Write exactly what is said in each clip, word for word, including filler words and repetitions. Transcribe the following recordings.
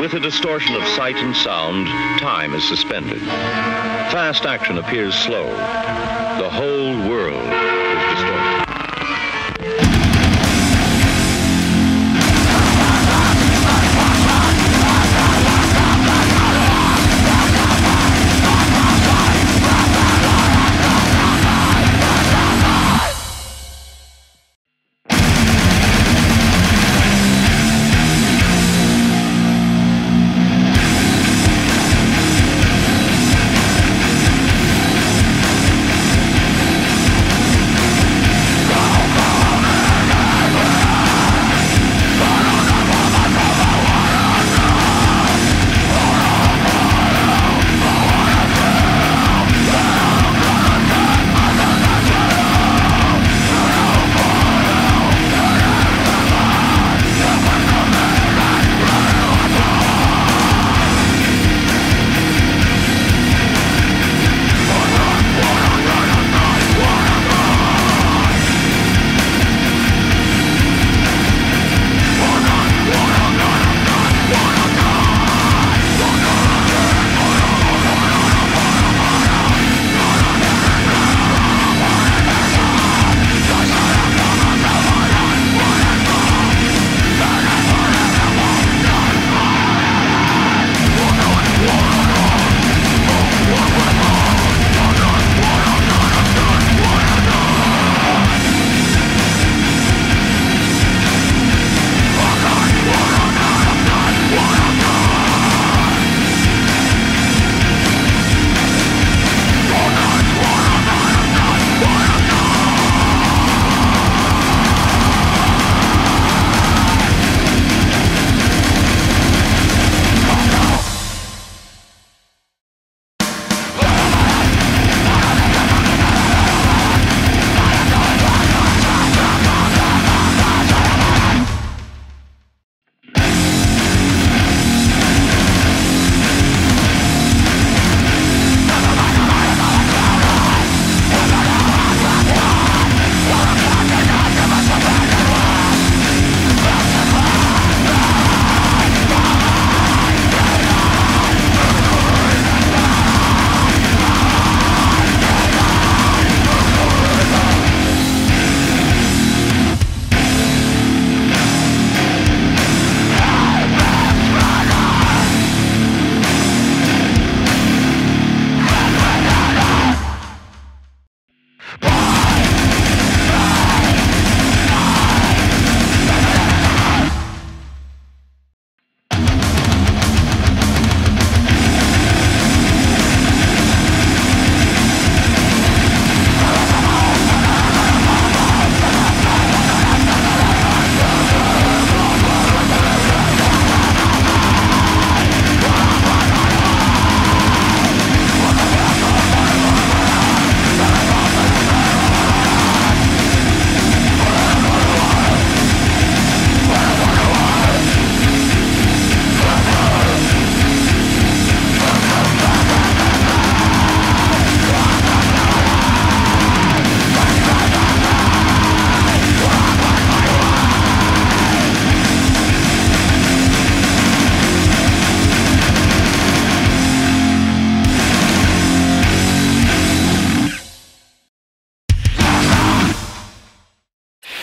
With a distortion of sight and sound, time is suspended. Fast action appears slow. The whole world is distorted.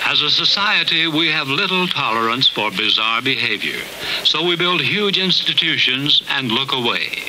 As a society, we have little tolerance for bizarre behavior, so we build huge institutions and look away.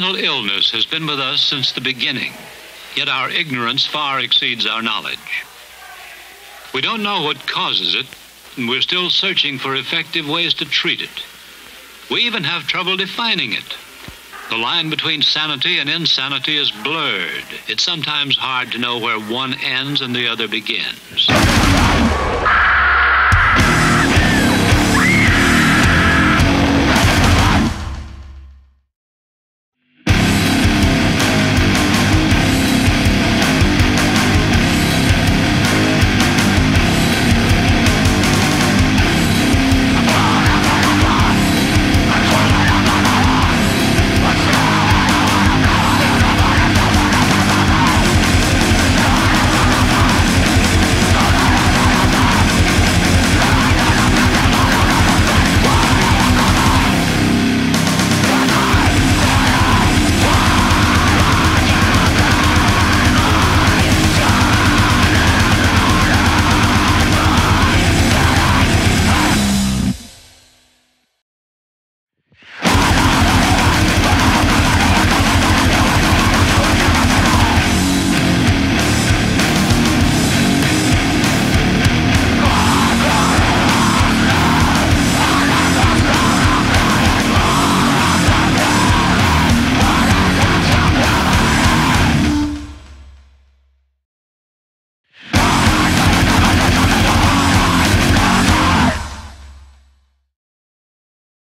Mental illness has been with us since the beginning, yet our ignorance far exceeds our knowledge. We don't know what causes it, and we're still searching for effective ways to treat it. We even have trouble defining it. The line between sanity and insanity is blurred. It's sometimes hard to know where one ends and the other begins.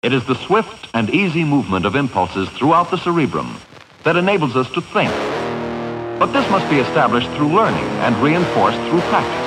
It is the swift and easy movement of impulses throughout the cerebrum that enables us to think. But this must be established through learning and reinforced through practice.